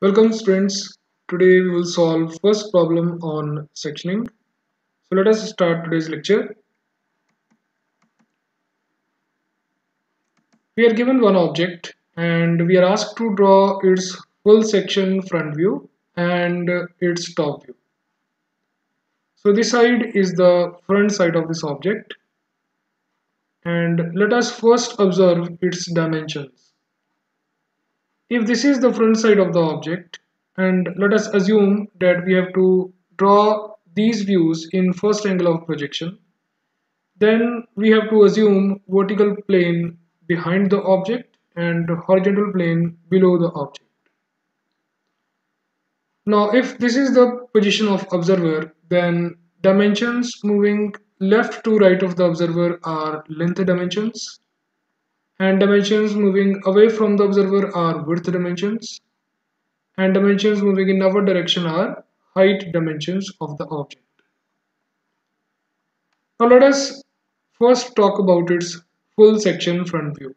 Welcome students, today we will solve first problem on sectioning. So let us start today's lecture. We are given one object and we are asked to draw its full section front view and its top view. So this side is the front side of this object, and let us first observe its dimensions. If this is the front side of the object, and let us assume that we have to draw these views in first angle of projection, then we have to assume vertical plane behind the object and horizontal plane below the object. Now if this is the position of observer, then dimensions moving left to right of the observer are length dimensions, and dimensions moving away from the observer are width dimensions, and dimensions moving in our direction are height dimensions of the object. Now let us first talk about its full section front view.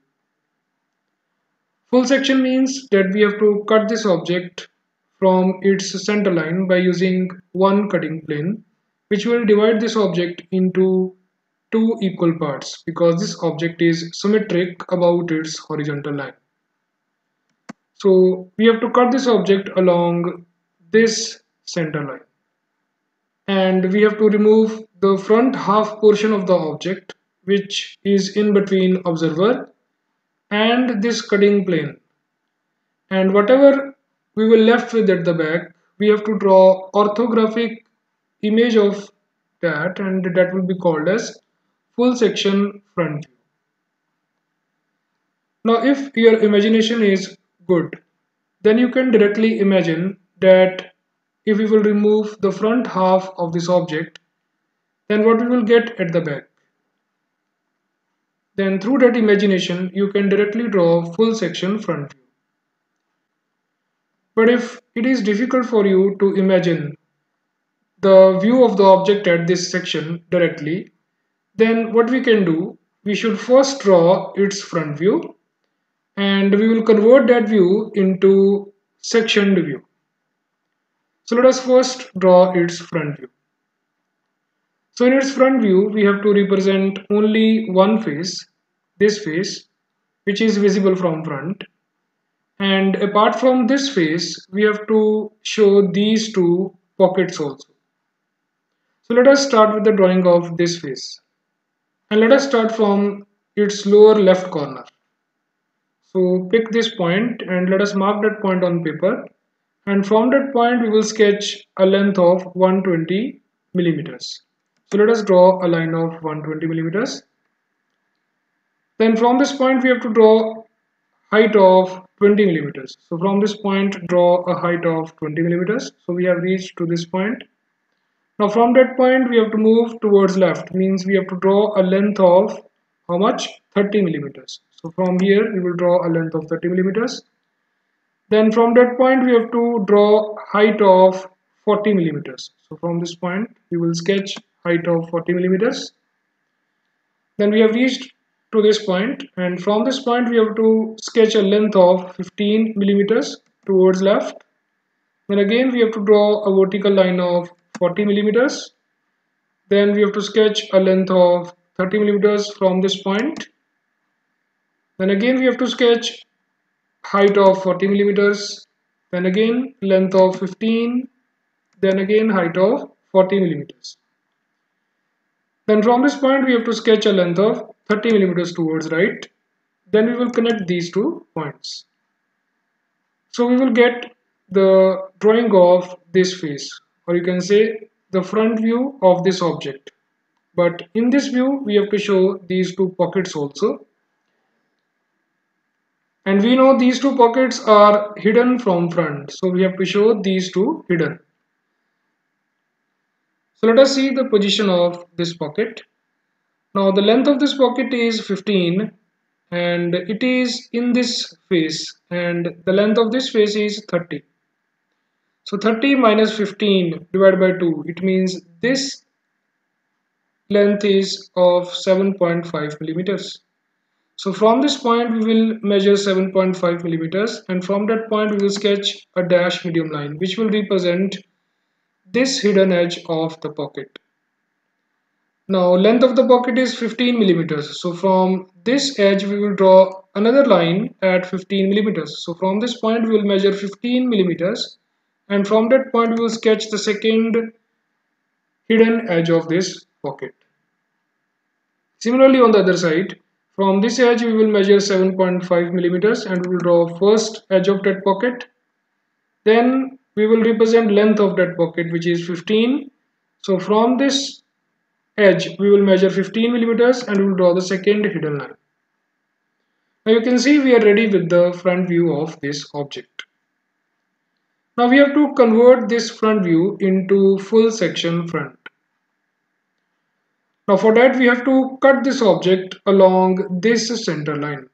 Full section means that we have to cut this object from its center line by using one cutting plane, which will divide this object into two equal parts because this object is symmetric about its horizontal line. So we have to cut this object along this center line, and we have to remove the front half portion of the object which is in between observer and this cutting plane, and whatever we were left with at the back we have to draw orthographic image of that, and that will be called as full section front view. Now if your imagination is good, then you can directly imagine that if we will remove the front half of this object, then what we will get at the back. Then through that imagination you can directly draw full section front view. But if it is difficult for you to imagine the view of the object at this section directly, then what we can do, we should first draw its front view and we will convert that view into sectioned view. So let us first draw its front view. So in its front view we have to represent only one face, this face which is visible from front, and apart from this face we have to show these two pockets also. So let us start with the drawing of this face, and let us start from its lower left corner. So pick this point and let us mark that point on paper, and from that point we will sketch a length of 120 millimeters. So let us draw a line of 120 millimeters. Then from this point we have to draw height of 20 millimeters. So from this point draw a height of 20 millimeters. So we have reached to this point. Now from that point we have to move towards left, means we have to draw a length of how much? 30 millimeters. So from here we will draw a length of 30 millimeters. Then from that point we have to draw height of 40 millimeters. So from this point we will sketch height of 40 millimeters. Then we have reached to this point, and from this point we have to sketch a length of 15 millimeters towards left. Then again we have to draw a vertical line of 40 millimeters. Then we have to sketch a length of 30 millimeters from this point. Then again we have to sketch height of 40 millimeters. Then again length of 15. Then again height of 40 millimeters. Then from this point we have to sketch a length of 30 millimeters towards right. Then we will connect these two points. So we will get the drawing of this face, or you can say the front view of this object. But in this view we have to show these two pockets also, and we know these two pockets are hidden from front, so we have to show these two hidden. So let us see the position of this pocket. Now the length of this pocket is 15 and it is in this face, and the length of this face is 30. So 30 minus 15 divided by 2, it means this length is of 7.5 millimeters. So from this point we will measure 7.5 millimeters, and from that point we will sketch a dashed medium line which will represent this hidden edge of the pocket. Now length of the pocket is 15 millimeters. So from this edge we will draw another line at 15 millimeters. So from this point we will measure 15 millimeters, and from that point we will sketch the second hidden edge of this pocket. Similarly on the other side, from this edge we will measure 7.5 millimeters and we will draw first edge of that pocket. Then we will represent length of that pocket, which is 15. So from this edge we will measure 15 millimeters and we will draw the second hidden line. Now you can see we are ready with the front view of this object. Now we have to convert this front view into full section front. Now for that we have to cut this object along this center line.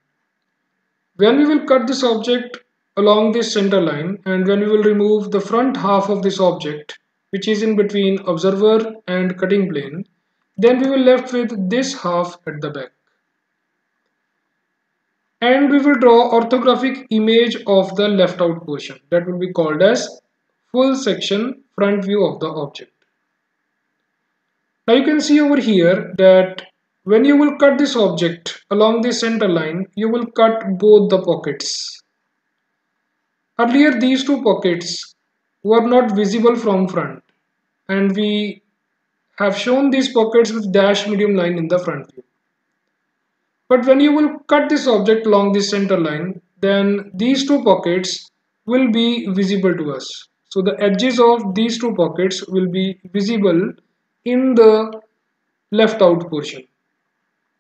When we will cut this object along this center line, and when we will remove the front half of this object which is in between observer and cutting plane, then we will left with this half at the back. And we will draw orthographic image of the left out portion, that will be called as full section front view of the object. Now you can see over here that when you will cut this object along the center line, you will cut both the pockets. Earlier these two pockets were not visible from front, and we have shown these pockets with dashed medium line in the front view. But when you will cut this object along this center line, then these two pockets will be visible to us. So the edges of these two pockets will be visible in the left out portion.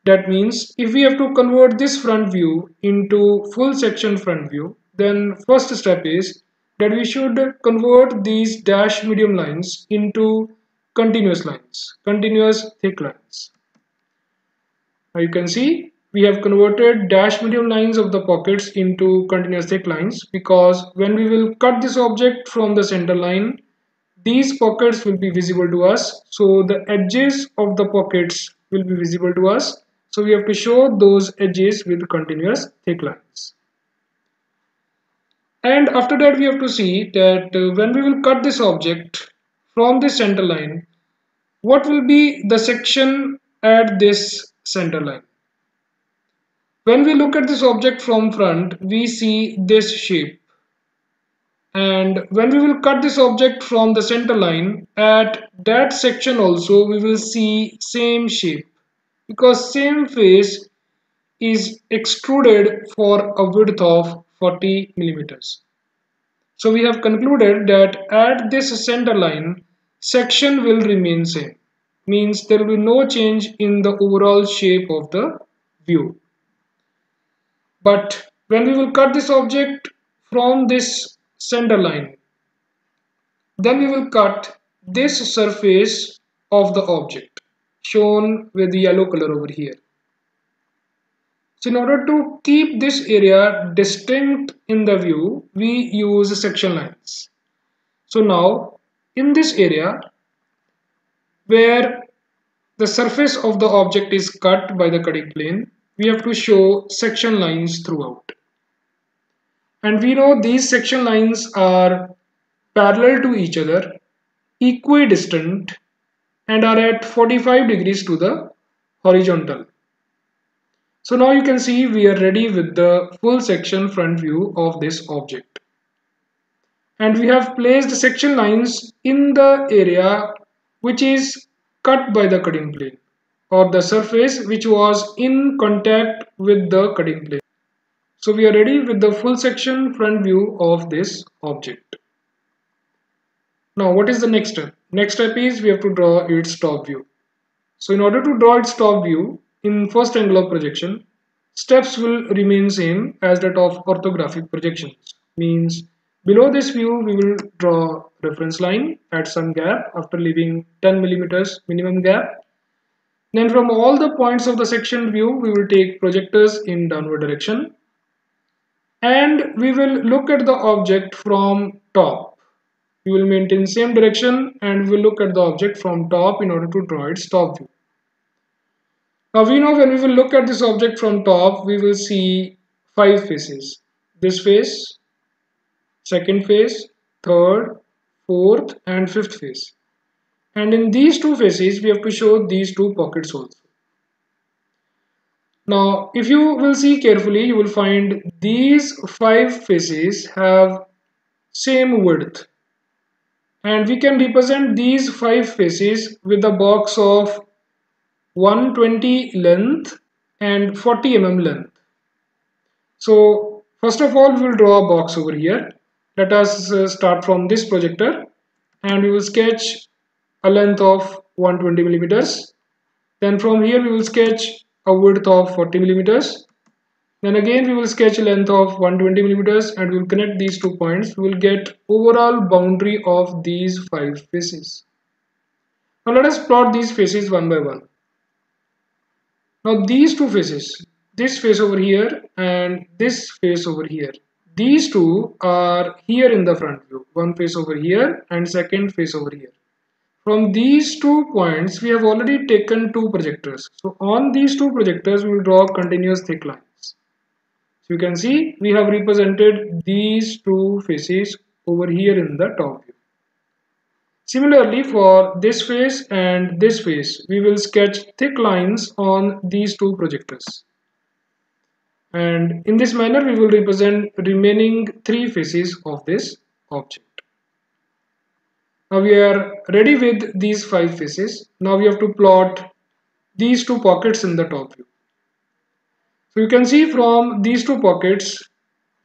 That means if we have to convert this front view into full section front view, then first step is that we should convert these dashed medium lines into continuous lines, continuous thick lines. Now you can see we have converted dashed medium lines of the pockets into continuous thick lines, because when we will cut this object from the center line, these pockets will be visible to us. So the edges of the pockets will be visible to us. So we have to show those edges with continuous thick lines. And after that we have to see that when we will cut this object from the center line, what will be the section at this center line. When we look at this object from front, we see this shape. And when we will cut this object from the center line, at that section also we will see same shape, because same face is extruded for a width of 40 millimeters. So we have concluded that at this center line, section will remain same. Means there will be no change in the overall shape of the view. But when we will cut this object from this center line, then we will cut this surface of the object shown with the yellow color over here. So in order to keep this area distinct in the view, we use section lines. So now in this area where the surface of the object is cut by the cutting plane, we have to show section lines throughout. And we know these section lines are parallel to each other, equidistant, and are at 45 degrees to the horizontal. So now you can see we are ready with the full section front view of this object. And we have placed section lines in the area which is cut by the cutting plane, or the surface which was in contact with the cutting plane. So we are ready with the full section front view of this object. Now what is the next step? Next step is we have to draw its top view. So in order to draw its top view in first angle of projection, steps will remain same as that of orthographic projections. Means below this view we will draw reference line at some gap after leaving 10 millimeters minimum gap. Then from all the points of the section view we will take projectors in downward direction, and we will look at the object from top. We will maintain same direction and we will look at the object from top in order to draw its top view. Now we know when we will look at this object from top, we will see five faces. This face, second face, third, fourth and fifth face. And in these two faces, we have to show these two pockets also. Now, if you will see carefully, you will find these five faces have same width. And we can represent these five faces with a box of 120 length and 40 mm length. So, first of all, we will draw a box over here. Let us start from this projector and we will sketch a length of 120 millimeters. Then from here, we will sketch a width of 40 millimeters. Then again, we will sketch a length of 120 millimeters and we will connect these 2 points. We will get overall boundary of these five faces. Now let us plot these faces one by one. Now these two faces, this face over here and this face over here. These two are here in the front view. One face over here and second face over here. From these 2 points, we have already taken 2 projectors. So on these 2 projectors, we will draw continuous thick lines. So you can see we have represented these 2 faces over here in the top view. Similarly, for this face and this face, we will sketch thick lines on these 2 projectors. And in this manner, we will represent remaining 3 faces of this object. Now we are ready with these 5 faces. Now we have to plot these 2 pockets in the top view. So you can see from these 2 pockets,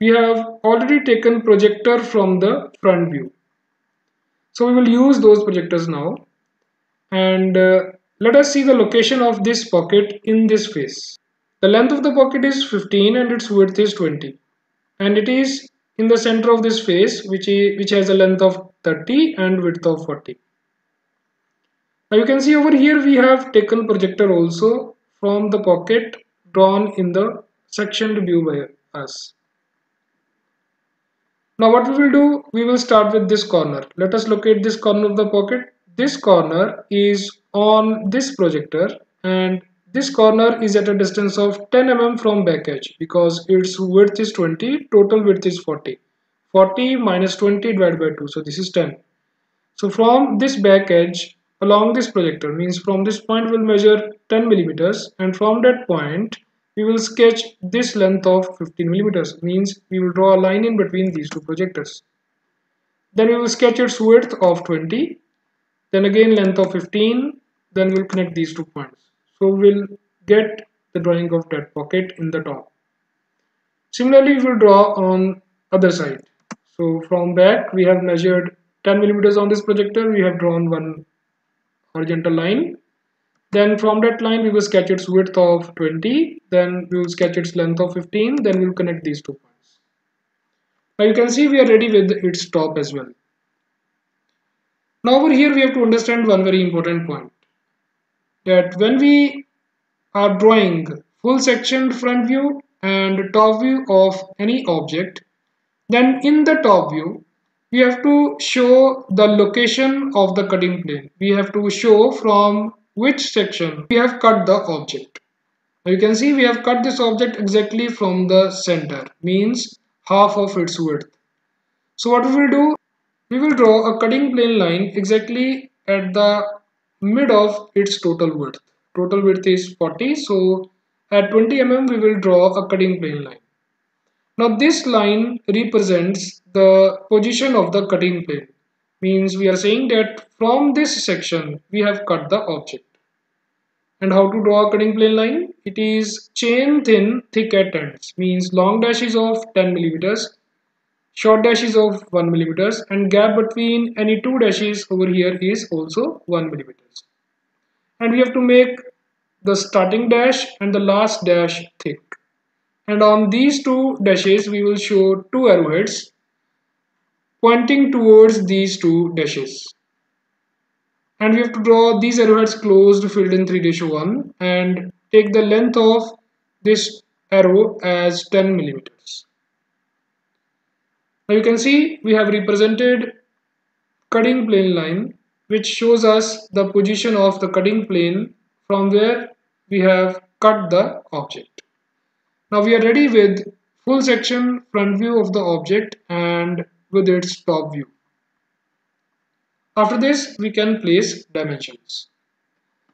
we have already taken projector from the front view. So we will use those projectors now. And let us see the location of this pocket in this face. The length of the pocket is 15 and its width is 20. And it is in the center of this face, which has a length of 30 and width of 40. Now you can see over here we have taken projector also from the pocket drawn in the sectioned view by us. Now what we will do, we will start with this corner. Let us locate this corner of the pocket. This corner is on this projector and this corner is at a distance of 10 mm from back edge because its width is 20, total width is 40. 40 minus 20 divided by 2, so this is 10. So from this back edge along this projector, means from this point we'll measure 10 millimeters and from that point we will sketch this length of 15 millimeters, means we will draw a line in between these 2 projectors. Then we will sketch its width of 20, then again length of 15, then we'll connect these 2 points. So we'll get the drawing of that pocket in the top. Similarly, we will draw on other side. So from back we have measured 10 millimeters on this projector, we have drawn 1 horizontal line. Then from that line we will sketch its width of 20, then we will sketch its length of 15, then we will connect these 2 points. Now you can see we are ready with its top as well. Now over here we have to understand one very important point, that when we are drawing full sectioned front view and top view of any object, then in the top view, we have to show the location of the cutting plane. We have to show from which section we have cut the object. Now you can see we have cut this object exactly from the center, means half of its width. So what we will do, we will draw a cutting plane line exactly at the mid of its total width. Total width is 40, so at 20 mm we will draw a cutting plane line. Now this line represents the position of the cutting plane, means we are saying that from this section we have cut the object. And how to draw a cutting plane line? It is chain thin thick at ends, means long dash is of 10 millimeters, short dash is of 1 millimeters and gap between any 2 dashes over here is also 1 millimeters. And we have to make the starting dash and the last dash thick. And on these 2 dashes, we will show 2 arrowheads pointing towards these 2 dashes. And we have to draw these arrowheads closed filled in 3-1 and take the length of this arrow as 10 millimeters. Now you can see we have represented cutting plane line, which shows us the position of the cutting plane from where we have cut the object. Now we are ready with full section front view of the object and with its top view. After this, we can place dimensions.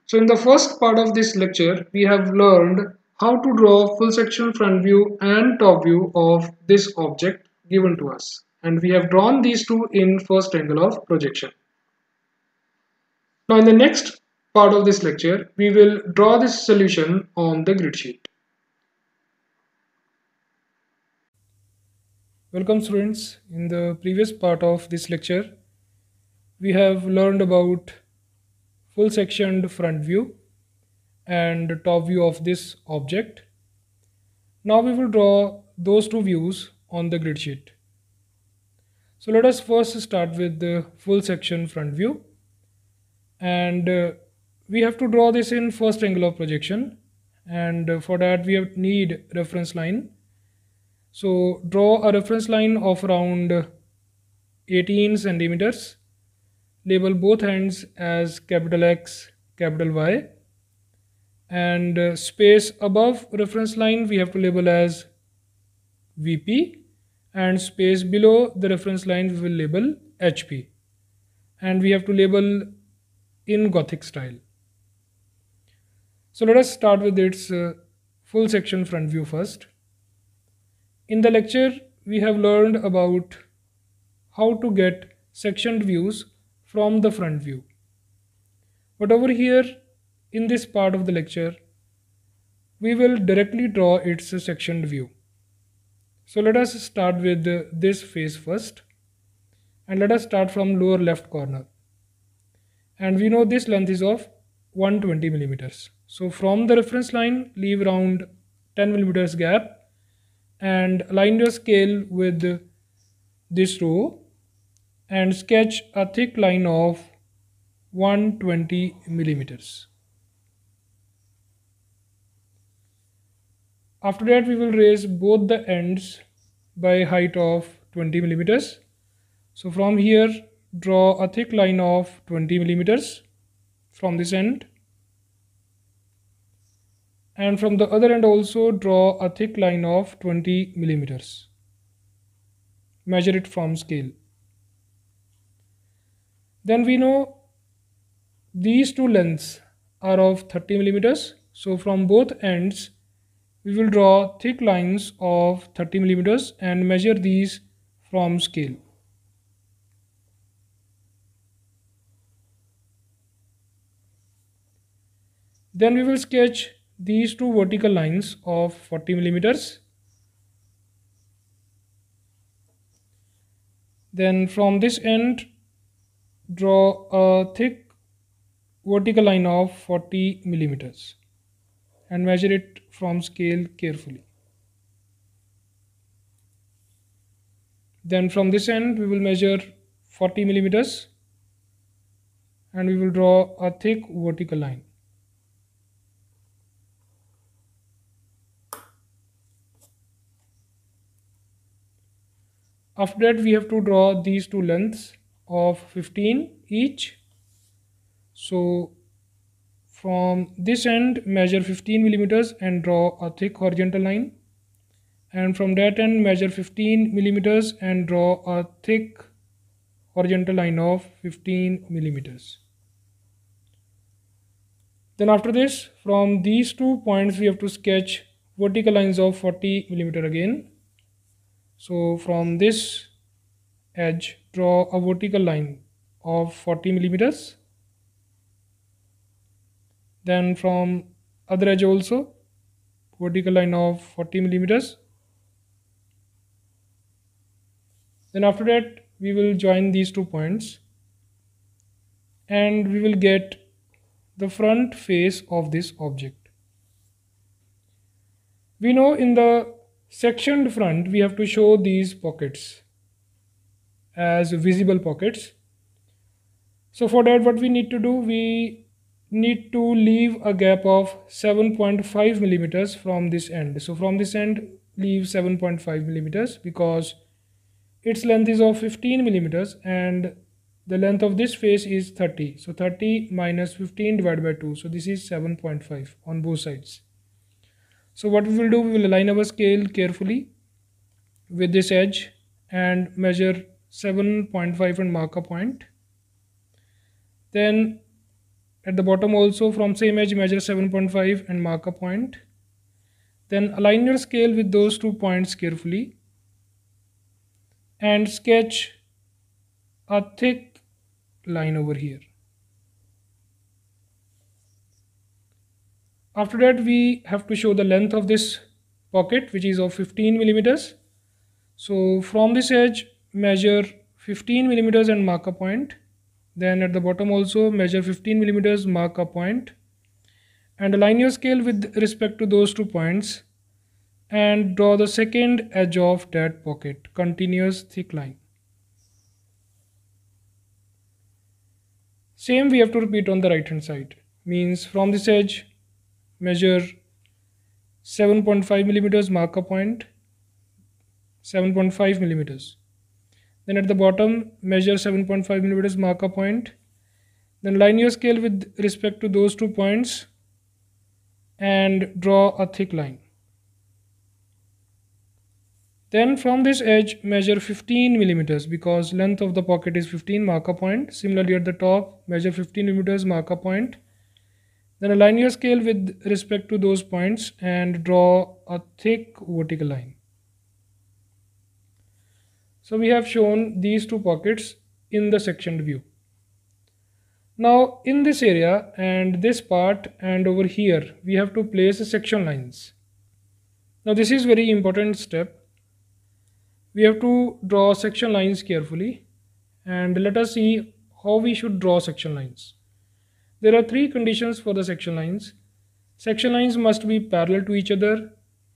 So in the first part of this lecture, we have learned how to draw full section front view and top view of this object given to us. And we have drawn these two in first angle of projection. Now in the next part of this lecture, we will draw this solution on the grid sheet. Welcome students. In the previous part of this lecture, we have learned about full sectioned front view and top view of this object. Now we will draw those two views on the grid sheet. So let us first start with the full section front view, and we have to draw this in first angle of projection, and for that we have need reference line. So draw a reference line of around 18 centimeters. Label both ends as capital X, capital Y, and space above reference line we have to label as VP, and space below the reference line we will label HP, and we have to label in Gothic style. So let us start with its full section front view first. In the lecture we have learned about how to get sectioned views from the front view, but over here in this part of the lecture we will directly draw its sectioned view. So let us start with this face first, and let us start from lower left corner, and we know this length is of 120 millimeters. So from the reference line leave around 10 millimeters gap and align your scale with this row and sketch a thick line of 120 millimeters. After that we will raise both the ends by height of 20 millimeters. So from here draw a thick line of 20 millimeters from this end, and from the other end also draw a thick line of 20 millimeters. Measure it from scale. Then we know these two lengths are of 30 millimeters. So from both ends we will draw thick lines of 30 millimeters and measure these from scale. Then we will sketch these two vertical lines of 40 millimeters. Then from this end draw a thick vertical line of 40 millimeters and measure it from scale carefully. Then from this end we will measure 40 millimeters and we will draw a thick vertical line. After that we have to draw these two lengths of 15 each. So from this end measure 15 millimeters and draw a thick horizontal line, and from that end measure 15 millimeters and draw a thick horizontal line of 15 millimeters. Then after this from these two points we have to sketch vertical lines of 40 millimeter again. So from this edge draw a vertical line of 40 millimeters. Then from other edge also vertical line of 40 millimeters. Then after that we will join these two points and we will get the front face of this object. We know in the sectioned front we have to show these pockets as visible pockets. So for that what we need to do, we need to leave a gap of 7.5 millimeters from this end. So from this end leave 7.5 millimeters because its length is of 15 millimeters and The length of this face is 30. So 30 minus 15 divided by 2. So this is 7.5 on both sides. So what we will do, we will align our scale carefully with this edge and measure 7.5 and mark a point. Then at the bottom also from same edge measure 7.5 and mark a point. Then align your scale with those 2 points carefully and sketch a thick line over here. After that we have to show the length of this pocket, which is of 15 millimeters. So from this edge measure 15 millimeters and mark a point. Then at the bottom also measure 15 millimeters, mark a point, and align your scale with respect to those 2 points and draw the second edge of that pocket, continuous thick line. Same we have to repeat on the right hand side, means from this edge measure 7.5 millimeters, mark a point, 7.5 millimeters. Then at the bottom measure 7.5 millimeters, mark a point. Then align your scale with respect to those 2 points and draw a thick line. Then from this edge measure 15 millimeters because length of the pocket is 15, mark a point. Similarly at the top measure 15 millimeters, mark a point. Then align your scale with respect to those points and draw a thick vertical line. So we have shown these 2 pockets in the sectioned view. Now in this area and this part and over here we have to place the section lines. Now this is very important step. We have to draw section lines carefully, and let us see how we should draw section lines. There are 3 conditions for the section lines. Section lines must be parallel to each other,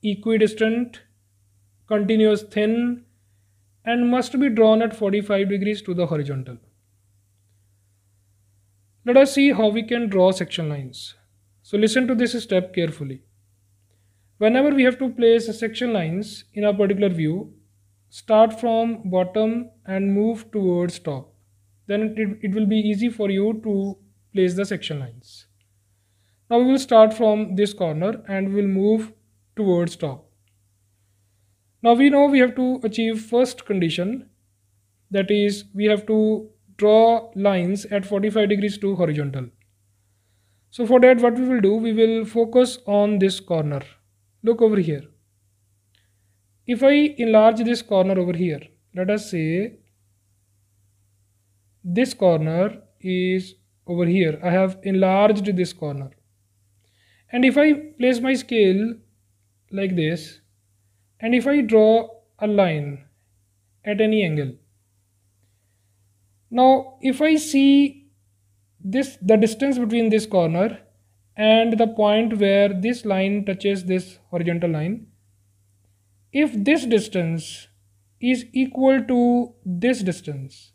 equidistant, continuous thin, and must be drawn at 45 degrees to the horizontal. Let us see how we can draw section lines. So listen to this step carefully. Whenever we have to place section lines in a particular view, start from bottom and move towards top. Then it will be easy for you to place the section lines. Now we will start from this corner and we will move towards top. Now we know we have to achieve first condition, that is we have to draw lines at 45 degrees to horizontal. So for that what we will do, we will focus on this corner. Look over here. If I enlarge this corner over here, let us say this corner is over here. I have enlarged this corner. And if I place my scale like this, and if I draw a line at any angle. Now if I see this, the distance between this corner and the point where this line touches this horizontal line, if this distance is equal to this distance,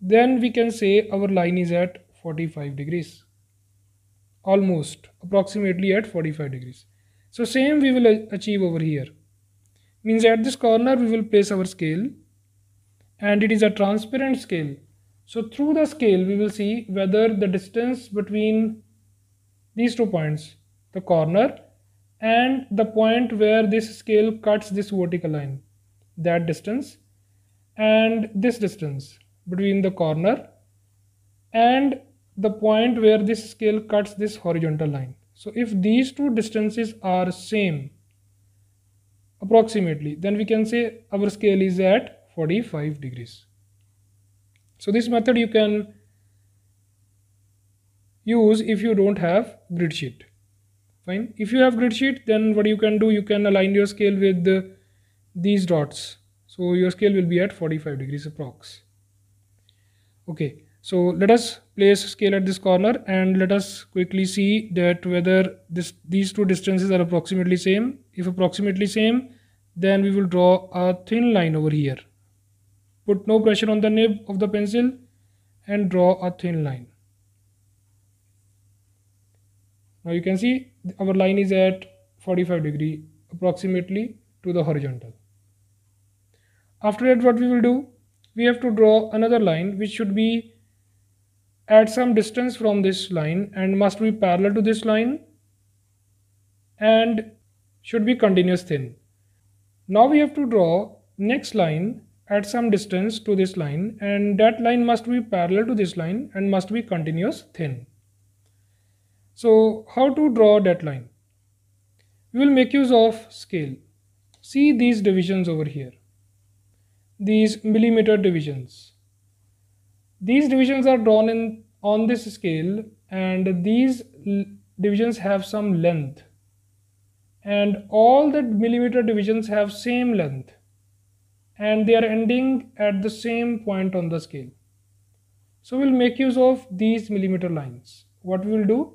then we can say our line is at 45 degrees. Almost, approximately at 45 degrees. So same we will achieve over here. Means at this corner we will place our scale, and it is a transparent scale. So through the scale we will see whether the distance between these 2 points, the corner and the point where this scale cuts this vertical line, that distance, and this distance between the corner and the point where this scale cuts this horizontal line. So if these 2 distances are same approximately, then we can say our scale is at 45 degrees. So this method you can use if you don't have grid sheet. Fine. If you have grid sheet, then what you can do, you can align your scale with these dots. So your scale will be at 45 degrees approx. Okay. So let us place scale at this corner and let us quickly see that whether these 2 distances are approximately same. If approximately same, then we will draw a thin line over here. Put no pressure on the nib of the pencil and draw a thin line. Now you can see our line is at 45 degree approximately to the horizontal. After that what we will do, we have to draw another line which should be at some distance from this line and must be parallel to this line and should be continuous thin. Now we have to draw next line at some distance to this line, and that line must be parallel to this line and must be continuous thin. So how to draw that line? We will make use of scale. See these divisions over here, these millimeter divisions. These divisions are drawn in on this scale, and these divisions have some length, and all the millimeter divisions have same length, and they are ending at the same point on the scale. So we'll make use of these millimeter lines. What we will do?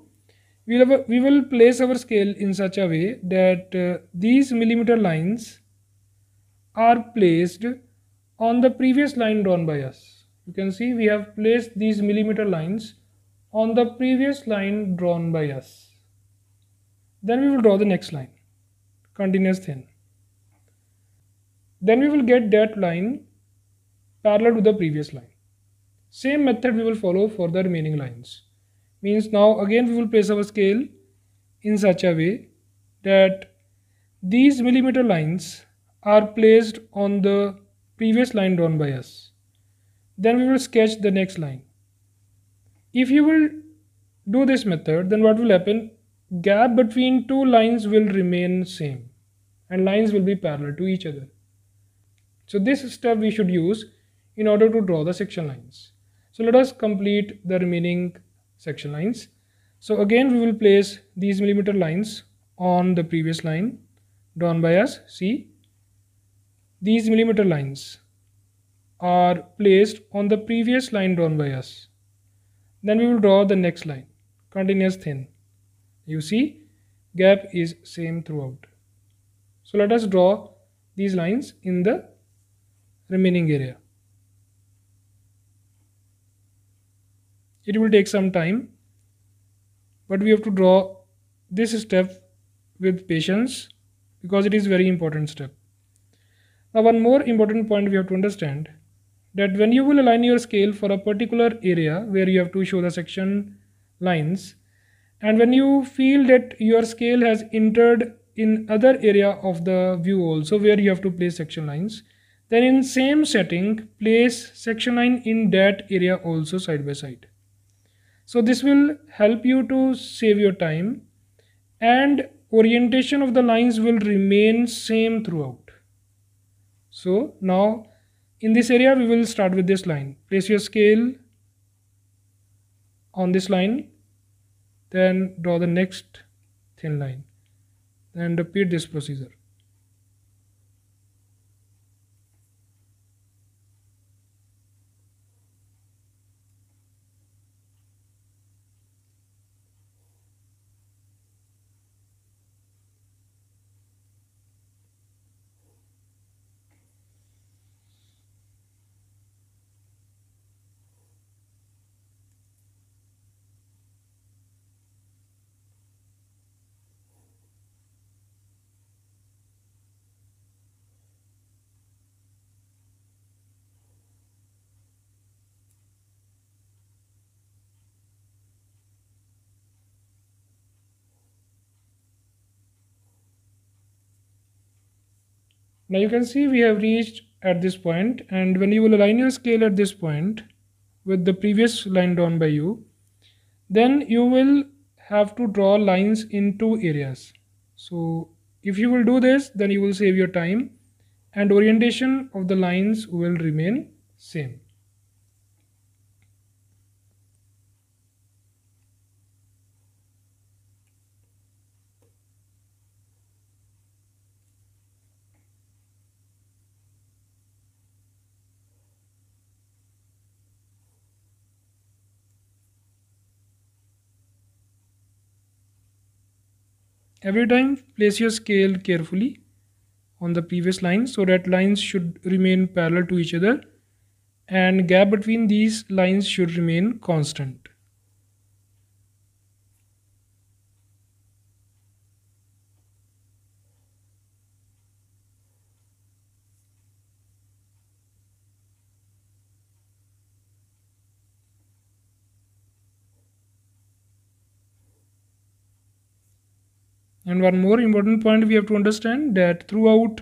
We will place our scale in such a way that these millimeter lines are placed on the previous line drawn by us. You can see we have placed these millimeter lines on the previous line drawn by us. Then we will draw the next line, continuous thin. Then we will get that line parallel to the previous line. Same method we will follow for the remaining lines. Means now again we will place our scale in such a way that these millimeter lines are placed on the previous line drawn by us. Then we will sketch the next line. If you will do this method, then what will happen? Gap between two lines will remain same and lines will be parallel to each other. So this step we should use in order to draw the section lines. So let us complete the remaining section lines. So again we will place these millimeter lines on the previous line drawn by us. See, these millimeter lines are placed on the previous line drawn by us. Then we will draw the next line, continuous thin. You see, gap is same throughout. So let us draw these lines in the remaining area. It will take some time, but we have to draw this step with patience because it is a very important step. Now one more important point we have to understand, that when you will align your scale for a particular area where you have to show the section lines, and when you feel that your scale has entered in other area of the view also where you have to place section lines, then in same setting place section line in that area also side by side. So this will help you to save your time, and orientation of the lines will remain same throughout. So now in this area we will start with this line. Place your scale on this line, then draw the next thin line, then repeat this procedure. Now you can see we have reached at this point, and when you will align your scale at this point with the previous line drawn by you, then you will have to draw lines in two areas. So if you will do this, then you will save your time and orientation of the lines will remain same. Every time place your scale carefully on the previous line so that lines should remain parallel to each other and gap between these lines should remain constant. And one more important point we have to understand, that throughout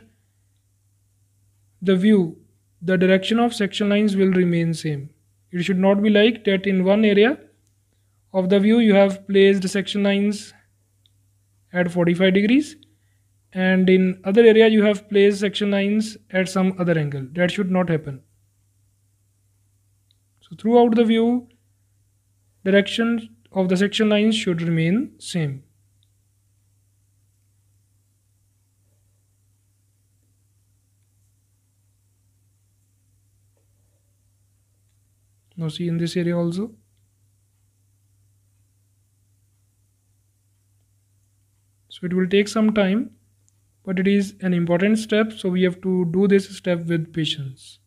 the view, the direction of section lines will remain same. It should not be like that in one area of the view you have placed section lines at 45 degrees and in other area you have placed section lines at some other angle. That should not happen. So throughout the view, direction of the section lines should remain same. Now see in this area also. So it will take some time, but it is an important step, so we have to do this step with patience.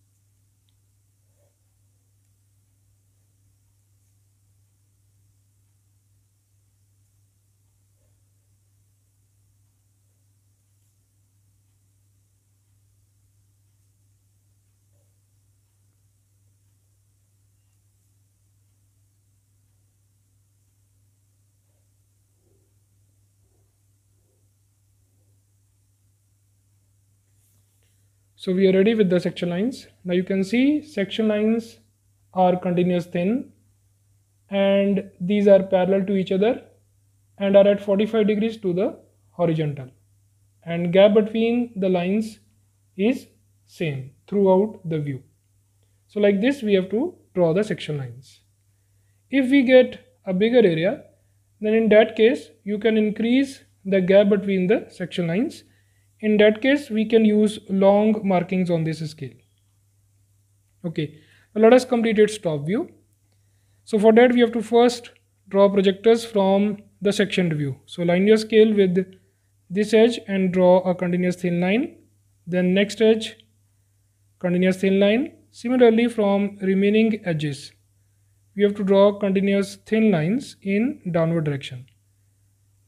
So we are ready with the section lines. Now you can see section lines are continuous thin and these are parallel to each other and are at 45 degrees to the horizontal, and gap between the lines is same throughout the view. So like this we have to draw the section lines. If we get a bigger area, then in that case you can increase the gap between the section lines. In that case, we can use long markings on this scale. Okay, now let us complete its top view. So for that we have to first draw projectors from the sectioned view. So line your scale with this edge and draw a continuous thin line. Then next edge, continuous thin line. Similarly from remaining edges, we have to draw continuous thin lines in downward direction.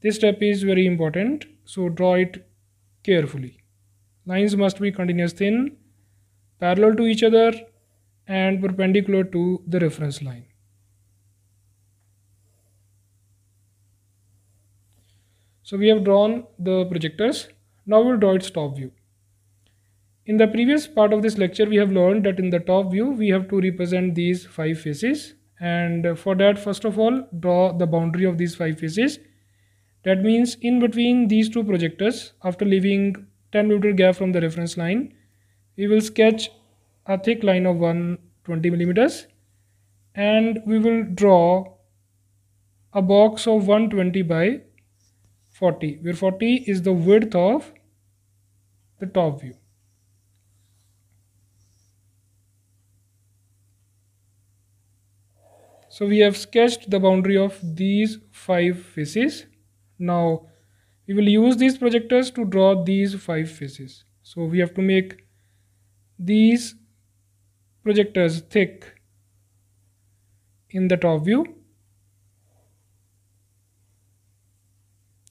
This step is very important, so draw it carefully. Lines must be continuous thin, parallel to each other and perpendicular to the reference line. So we have drawn the projectors. Now we will draw its top view. In the previous part of this lecture we have learned that in the top view we have to represent these 5 faces, and for that first of all draw the boundary of these 5 faces. That means in between these two projectors, after leaving 10 mm gap from the reference line, we will sketch a thick line of 120 mm and we will draw a box of 120 by 40, where 40 is the width of the top view. So we have sketched the boundary of these 5 faces. Now we will use these projectors to draw these 5 faces. So we have to make these projectors thick in the top view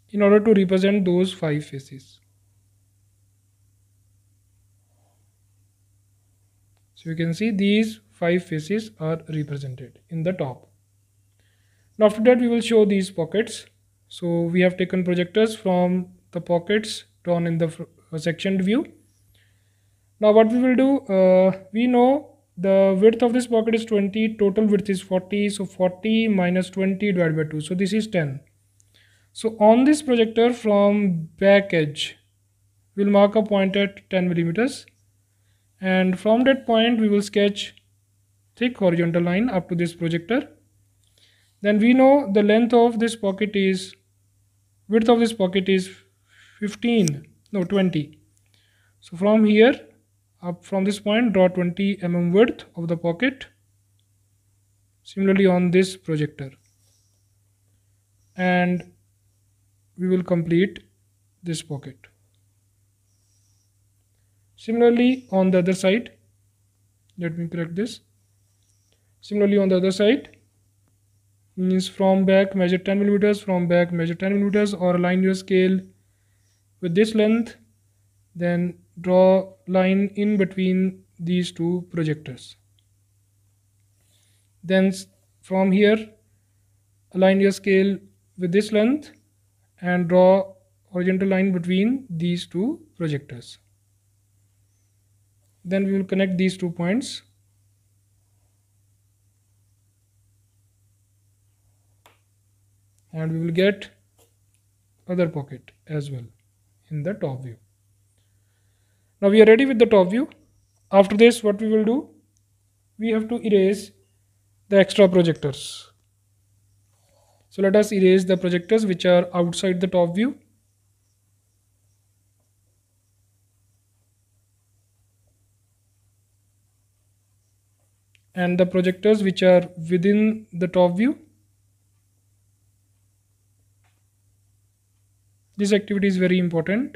in order to represent those 5 faces. So you can see these 5 faces are represented in the top. Now after that we will show these pockets. So we have taken projectors from the pockets drawn in the sectioned view. Now what we will do, we know the width of this pocket is 20, total width is 40, so 40 minus 20 divided by 2, so this is 10. So on this projector from back edge, we will mark a point at 10 mm and from that point we will sketch thick horizontal line up to this projector. Then we know the length of this pocket is, width of this pocket is 20. So from here up, from this point, draw 20 mm width of the pocket. Similarly on this projector, and we will complete this pocket. Similarly on the other side, let me correct this. Similarly on the other side means from back measure 10 mm, from back measure 10 mm, or align your scale with this length, then draw line in between these two projectors. Then from here align your scale with this length and draw horizontal line between these two projectors. Then we will connect these 2 points. And we will get other pocket as well in the top view. Now we are ready with the top view. After this, what we will do? We have to erase the extra projectors. So let us erase the projectors which are outside the top view. And the projectors which are within the top view. This activity is very important.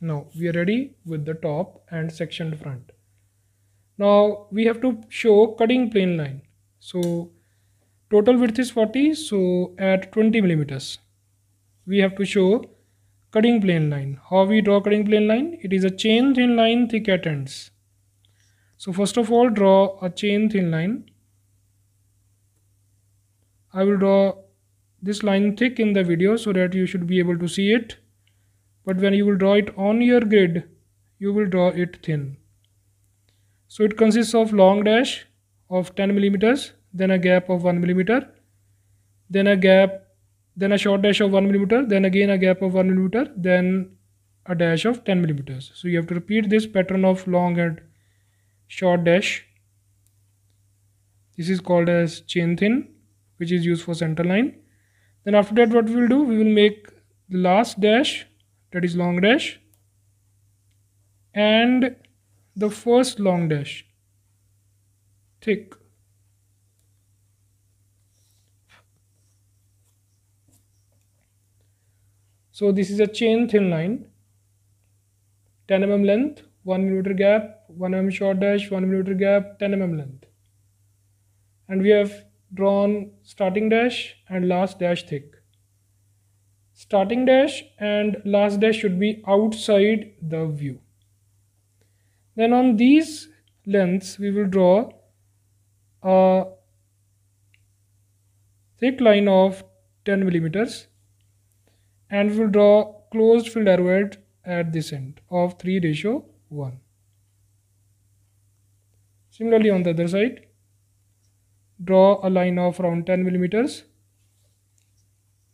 Now we are ready with the top and sectioned front. Now we have to show cutting plane line. So total width is 40. So at 20 millimeters, we have to show cutting plane line. How we draw cutting plane line? It is a chain thin line thick at ends. So first of all, draw a chain thin line. I will draw this line thick in the video so that you should be able to see it. But when you will draw it on your grid, you will draw it thin. So it consists of long dash of 10 millimeters, then a gap of 1 millimeter, then a gap, then a short dash of 1 millimeter, then again a gap of 1 millimeter, then a dash of 10 millimeters. So you have to repeat this pattern of long and short dash. This is called as chain thin, which is used for center line. Then after that, what we will do, we will make the last dash, that is long dash, and the first long dash thick. So this is a chain thin line, 10 mm length, 1 mm gap, 1 mm short dash, 1 mm gap, 10 mm length, and we have drawn starting dash and last dash thick. Starting dash and last dash should be outside the view. Then on these lengths we will draw a thick line of 10 millimeters and we will draw closed field arrowhead at this end of 3:1. Similarly on the other side, draw a line of around 10 millimeters,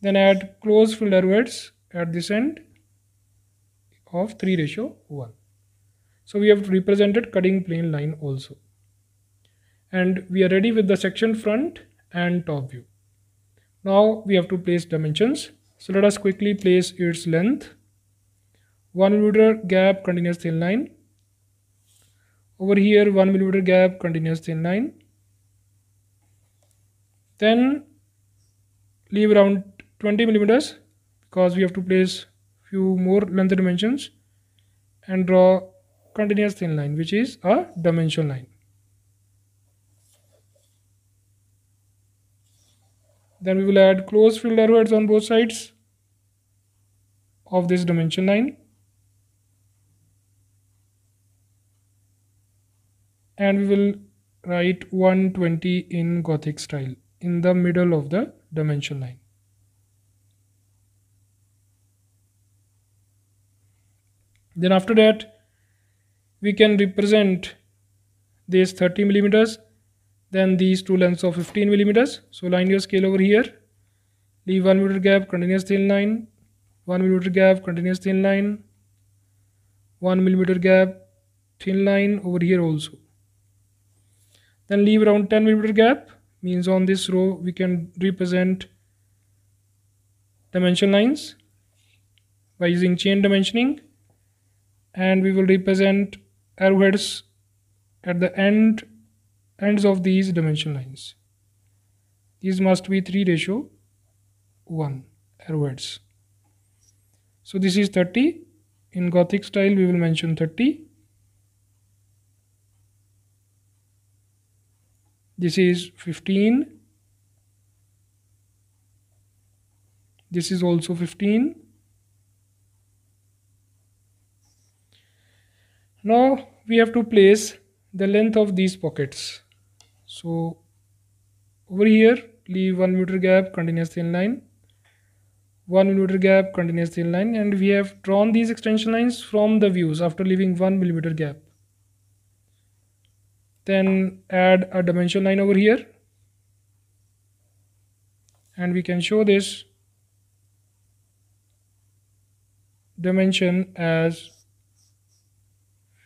then add closed field arrowheads at this end of 3:1. So we have represented cutting plane line also. And we are ready with the section front and top view. Now we have to place dimensions. So let us quickly place its length. 1 mm gap, continuous thin line. Over here 1 mm gap, continuous thin line. Then leave around 20 millimeters because we have to place few more length dimensions and draw continuous thin line, which is a dimension line. Then we will add closed field arrowheads on both sides of this dimension line. And we will write 120 in Gothic style in the middle of the dimension line. Then after that, we can represent these 30 millimeters, then these two lengths of 15 millimeters. So line your scale over here, leave 1 millimeter gap, continuous thin line, 1 millimeter gap, continuous thin line, 1 millimeter gap, thin line over here also. Then leave around 10 millimeter gap. Means on this row we can represent dimension lines by using chain dimensioning, and we will represent arrowheads at the ends of these dimension lines. These must be 3:1 arrowheads. So this is 30. In Gothic style we will mention 30. This is 15, this is also 15. Now we have to place the length of these pockets. So Over here, leave 1 meter gap, continuous thin line, 1 millimeter gap, continuous thin line, and we have drawn these extension lines from the views after leaving 1 millimeter gap. Then add a dimension line over here, and we can show this dimension as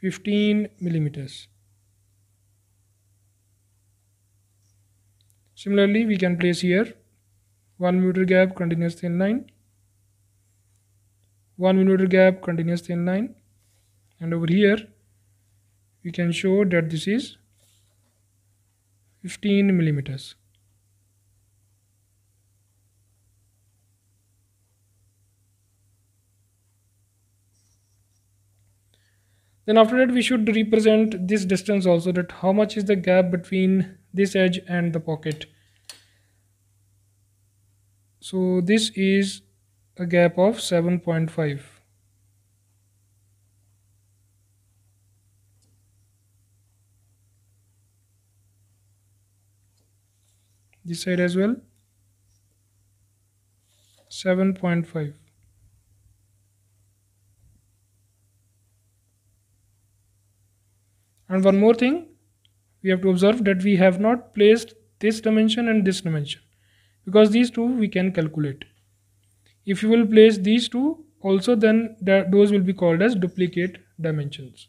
15 millimeters. Similarly, we can place here 1 meter gap, continuous thin line, 1 millimeter gap, continuous thin line, and over here we can show that this is 15 millimeters. Then after that, we should represent this distance also, that how much is the gap between this edge and the pocket. So this is a gap of 7.5. This side as well, 7.5. And one more thing, we have to observe that we have not placed this dimension and this dimension, because these two we can calculate. If you will place these two also, then those will be called as duplicate dimensions.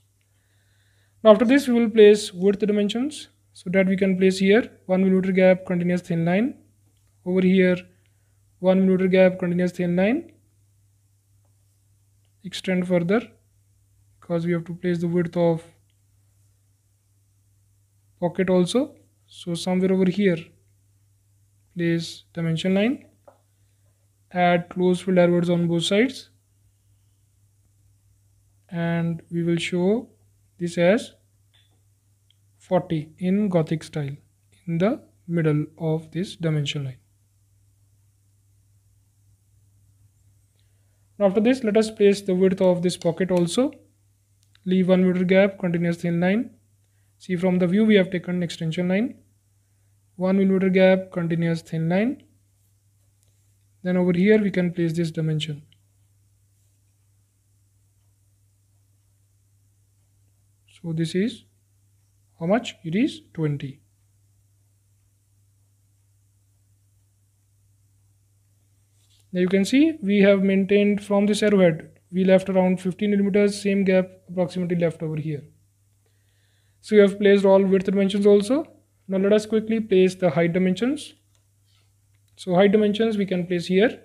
Now after this, we will place width dimensions, so that we can place here 1 millimeter gap, continuous thin line, over here 1 millimeter gap, continuous thin line, extend further, because we have to place the width of pocket also. So somewhere over here, place dimension line, add closed field arrows on both sides, and we will show this as 40 in Gothic style in the middle of this dimension line. Now after this, let us place the width of this pocket also, leave 1 meter gap, continuous thin line. See, from the view we have taken extension line, 1 millimeter gap, continuous thin line. Then over here we can place this dimension. So this is how much? It is 20. Now you can see we have maintained from this arrowhead, we left around 15 millimeters, same gap approximately left over here. So we have placed all width dimensions also. Now let us quickly place the height dimensions. So height dimensions we can place here.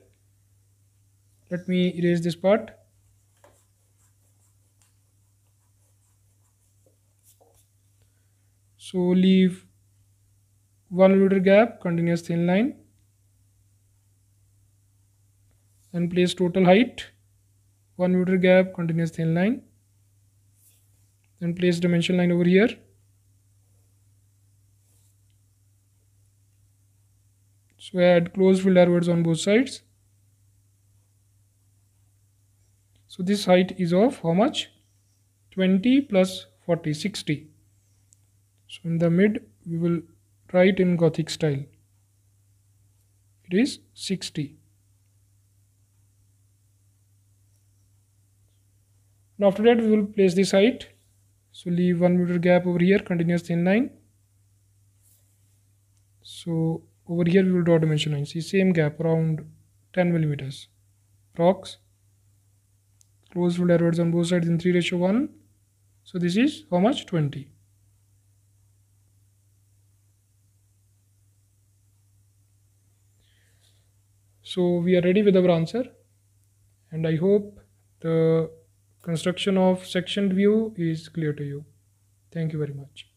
Let me erase this part. So leave 1 millimeter gap, continuous thin line, and place total height, 1 millimeter gap, continuous thin line. Then place dimension line over here, so add closed field arrows on both sides. So this height is of how much? 20 plus 40, 60. So in the mid we will write in Gothic style, it is 60. Now after that, we will place this height. So leave 1 meter gap over here, continuous thin line. So over here we will draw dimension line. See, same gap around 10 millimeters. Rocks. Closed field arrows on both sides in 3:1. So this is how much? 20. So we are ready with our answer, and I hope the construction of sectioned view is clear to you. Thank you very much.